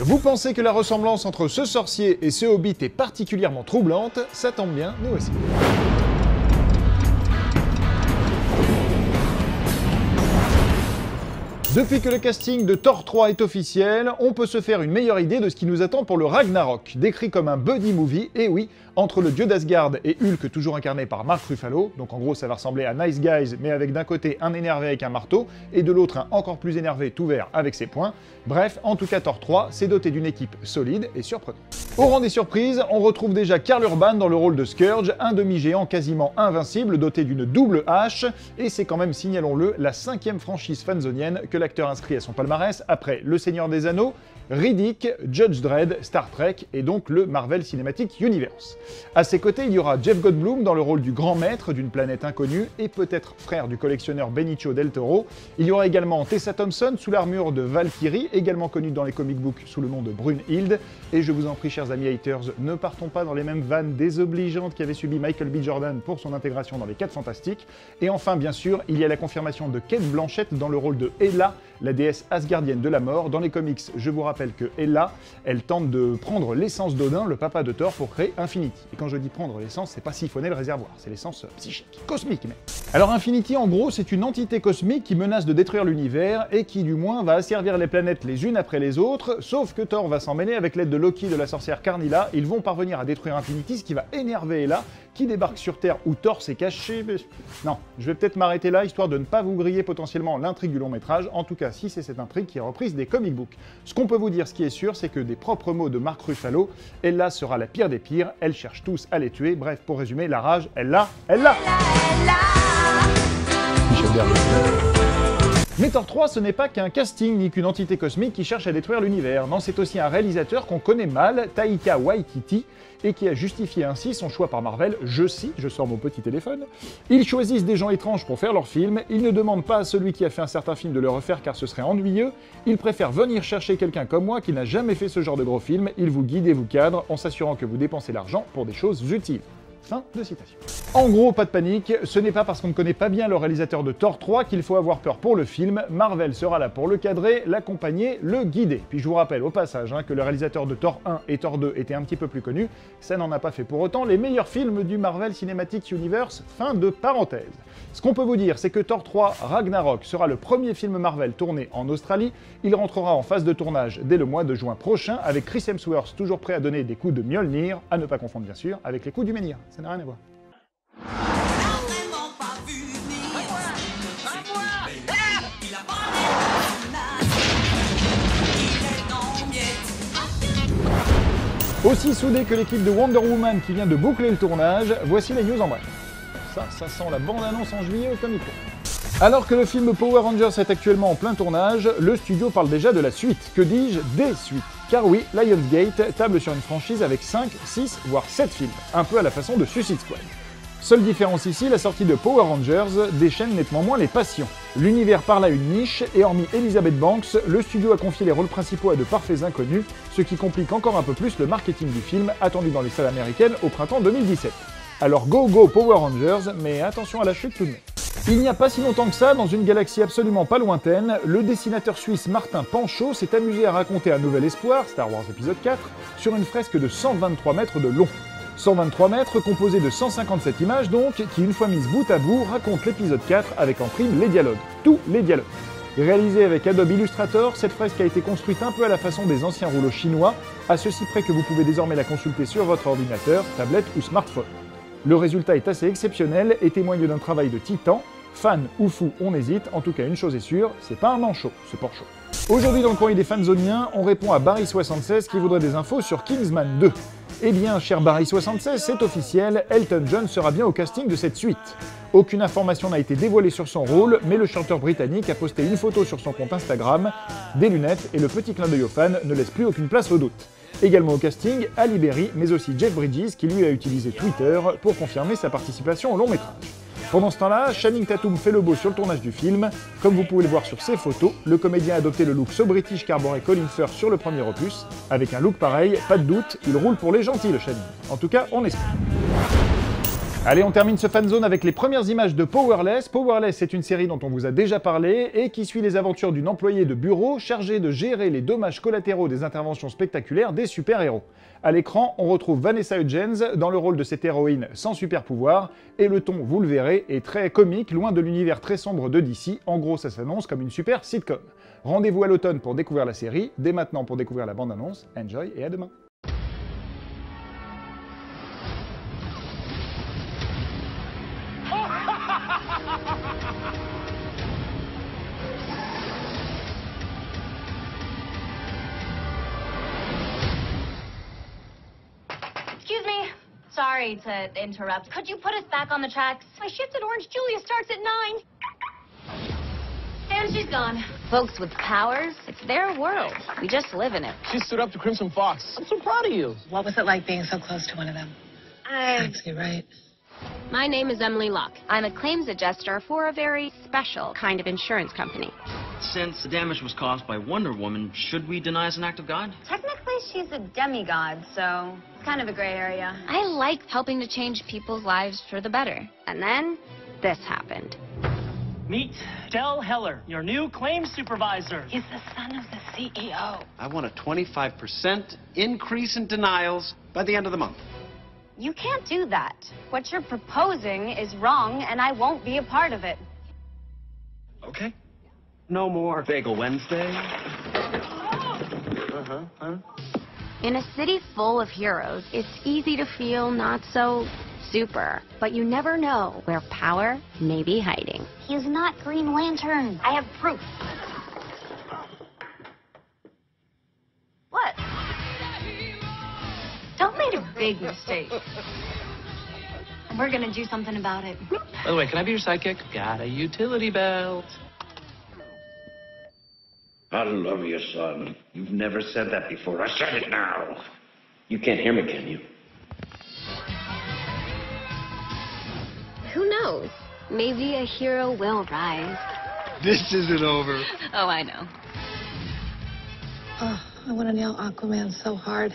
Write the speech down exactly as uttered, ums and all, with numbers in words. Vous pensez que la ressemblance entre ce sorcier et ce hobbit est particulièrement troublante? Ça tombe bien, nous aussi. Depuis que le casting de Thor trois est officiel, on peut se faire une meilleure idée de ce qui nous attend pour le Ragnarok, décrit comme un buddy movie, et oui, entre le dieu d'Asgard et Hulk toujours incarné par Mark Ruffalo, donc en gros ça va ressembler à Nice Guys, mais avec d'un côté un énervé avec un marteau, et de l'autre un encore plus énervé tout vert avec ses poings. Bref, en tout cas Thor trois s'est doté d'une équipe solide et surprenante. Au rang des surprises, on retrouve déjà Karl Urban dans le rôle de Scourge, un demi-géant quasiment invincible doté d'une double hache, et c'est quand même, signalons-le, la cinquième franchise fanzonienne que la acteur inscrit à son palmarès après Le Seigneur des Anneaux, Riddick, Judge Dredd, Star Trek et donc le Marvel Cinematic Universe. À ses côtés, il y aura Jeff Goldblum dans le rôle du grand maître d'une planète inconnue et peut-être frère du collectionneur Benicio Del Toro. Il y aura également Tessa Thompson sous l'armure de Valkyrie, également connue dans les comic books sous le nom de Brunhilde. Et je vous en prie, chers amis haters, ne partons pas dans les mêmes vannes désobligeantes qu'avait subi Michael B. Jordan pour son intégration dans les quatre Fantastiques. Et enfin, bien sûr, il y a la confirmation de Kate Blanchett dans le rôle de Hela, la déesse asgardienne de la mort. Dans les comics, je vous rappelle rappelle que Hela, elle tente de prendre l'essence d'Odin, le papa de Thor, pour créer Infinity. Et quand je dis prendre l'essence, c'est pas siphonner le réservoir, c'est l'essence psychique, cosmique même. Alors Infinity, en gros, c'est une entité cosmique qui menace de détruire l'univers et qui, du moins, va asservir les planètes les unes après les autres, sauf que Thor va s'en mêler avec l'aide de Loki, de la sorcière Carnilla. Ils vont parvenir à détruire Infinity, ce qui va énerver Hela, qui débarque sur Terre où Thor s'est caché. Mais... Non, je vais peut-être m'arrêter là, histoire de ne pas vous griller potentiellement l'intrigue du long métrage, en tout cas si c'est cette intrigue qui est reprise des comic books. Ce qu'on peut vous dire, ce qui est sûr, c'est que des propres mots de Mark Ruffalo, Hela sera la pire des pires, elle cherche tous à les tuer. Bref, pour résumer, la rage, elle l'a, elle l'a. Mais Thor trois, ce n'est pas qu'un casting ni qu'une entité cosmique qui cherche à détruire l'univers. Non, c'est aussi un réalisateur qu'on connaît mal, Taika Waititi, et qui a justifié ainsi son choix par Marvel. Je cite, je sors mon petit téléphone. Ils choisissent des gens étranges pour faire leurs films. Ils ne demandent pas à celui qui a fait un certain film de le refaire car ce serait ennuyeux. Ils préfèrent venir chercher quelqu'un comme moi qui n'a jamais fait ce genre de gros film. Ils vous guident et vous cadrent en s'assurant que vous dépensez l'argent pour des choses utiles. Fin de citation. En gros, pas de panique, ce n'est pas parce qu'on ne connaît pas bien le réalisateur de Thor trois qu'il faut avoir peur pour le film. Marvel sera là pour le cadrer, l'accompagner, le guider. Puis je vous rappelle au passage hein, que le réalisateur de Thor un et Thor deux étaient un petit peu plus connus, ça n'en a pas fait pour autant les meilleurs films du Marvel Cinematic Universe, fin de parenthèse. Ce qu'on peut vous dire, c'est que Thor trois Ragnarok sera le premier film Marvel tourné en Australie. Il rentrera en phase de tournage dès le mois de juin prochain, avec Chris Hemsworth toujours prêt à donner des coups de Mjolnir, à ne pas confondre bien sûr, avec les coups du menhir. Ça n'a rien à voir. Aussi soudée que l'équipe de Wonder Woman qui vient de boucler le tournage, voici les news en bref. Ça, ça sent la bande-annonce en juillet au Comic Con. Alors que le film Power Rangers est actuellement en plein tournage, le studio parle déjà de la suite. Que dis-je, des suites. Car oui, Lionsgate table sur une franchise avec cinq, six, voire sept films, un peu à la façon de Suicide Squad. Seule différence ici, la sortie de Power Rangers déchaîne nettement moins les passions. L'univers parle à une niche, et hormis Elizabeth Banks, le studio a confié les rôles principaux à de parfaits inconnus, ce qui complique encore un peu plus le marketing du film, attendu dans les salles américaines au printemps deux mille dix-sept. Alors go go Power Rangers, mais attention à la chute tout de même. Il n'y a pas si longtemps que ça, dans une galaxie absolument pas lointaine, le dessinateur suisse Martin Panchaud s'est amusé à raconter un nouvel espoir, Star Wars épisode quatre, sur une fresque de cent vingt-trois mètres de long. cent vingt-trois mètres composés de cent cinquante-sept images donc, qui une fois mises bout à bout, racontent l'épisode quatre avec en prime les dialogues. Tous les dialogues. Réalisée avec Adobe Illustrator, cette fresque a été construite un peu à la façon des anciens rouleaux chinois, à ceci près que vous pouvez désormais la consulter sur votre ordinateur, tablette ou smartphone. Le résultat est assez exceptionnel et témoigne d'un travail de titan. Fan ou fou, on hésite, en tout cas une chose est sûre, c'est pas un manchot, ce porchot. Aujourd'hui dans le coin des fanzoniens, on répond à Barry soixante-seize qui voudrait des infos sur Kingsman deux. Eh bien, cher Barry soixante-seize, c'est officiel, Elton John sera bien au casting de cette suite. Aucune information n'a été dévoilée sur son rôle, mais le chanteur britannique a posté une photo sur son compte Instagram, des lunettes et le petit clin d'œil aux fans ne laisse plus aucune place au doute. Également au casting, Ali Berry, mais aussi Jeff Bridges, qui lui a utilisé Twitter pour confirmer sa participation au long métrage. Pendant ce temps-là, Channing Tatum fait le beau sur le tournage du film. Comme vous pouvez le voir sur ses photos, le comédien a adopté le look so british qu'arborait Colin Firth sur le premier opus. Avec un look pareil, pas de doute, il roule pour les gentils le Channing. En tout cas, on espère. Allez, on termine ce fanzone avec les premières images de Powerless. Powerless, c'est une série dont on vous a déjà parlé et qui suit les aventures d'une employée de bureau chargée de gérer les dommages collatéraux des interventions spectaculaires des super-héros. À l'écran, on retrouve Vanessa Hudgens dans le rôle de cette héroïne sans super-pouvoir et le ton, vous le verrez, est très comique, loin de l'univers très sombre de D C. En gros, ça s'annonce comme une super sitcom. Rendez-vous à l'automne pour découvrir la série. Dès maintenant, pour découvrir la bande-annonce, enjoy et à demain. Sorry to interrupt. Could you put us back on the tracks? My shift at Orange Julia starts at nine. Sam, she's gone. Folks with powers, it's their world. We just live in it. She stood up to Crimson Fox. I'm so proud of you. What was it like being so close to one of them? I... You're right. My name is Emily Locke. I'm a claims adjuster for a very special kind of insurance company. Since the damage was caused by Wonder Woman, should we deny as an act of God? Technically, she's a demigod, so it's kind of a gray area. I like helping to change people's lives for the better. And then this happened. Meet Del Heller, your new claims supervisor. He's the son of the C E O. I want a twenty-five percent increase in denials by the end of the month. You can't do that. What you're proposing is wrong, and I won't be a part of it. Okay. No more Bagel Wednesday. Uh-huh, huh? In a city full of heroes, it's easy to feel not so super. But you never know where power may be hiding. He's not Green Lantern. I have proof. What? Don't make a big mistake. We're gonna do something about it. By the way, can I be your sidekick? Got a utility belt. I love you, son. You've never said that before. I said it now. You can't hear me, can you? Who knows? Maybe a hero will rise. This isn't over. Oh, I know. Oh, I want to nail Aquaman so hard.